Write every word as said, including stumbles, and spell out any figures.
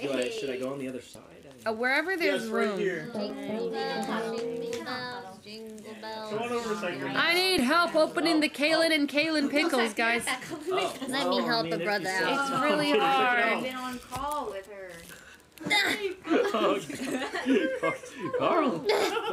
Do I, should I go on the other side? Uh, wherever there's yes, room. Right here. Jingle bells, jingle bells, jingle bells. Come on over a second. I need help opening the Kalen and Kalen pickles, guys. Oh, let me help the brother out. It's really hard. I've been on call with her. Oh, Karl.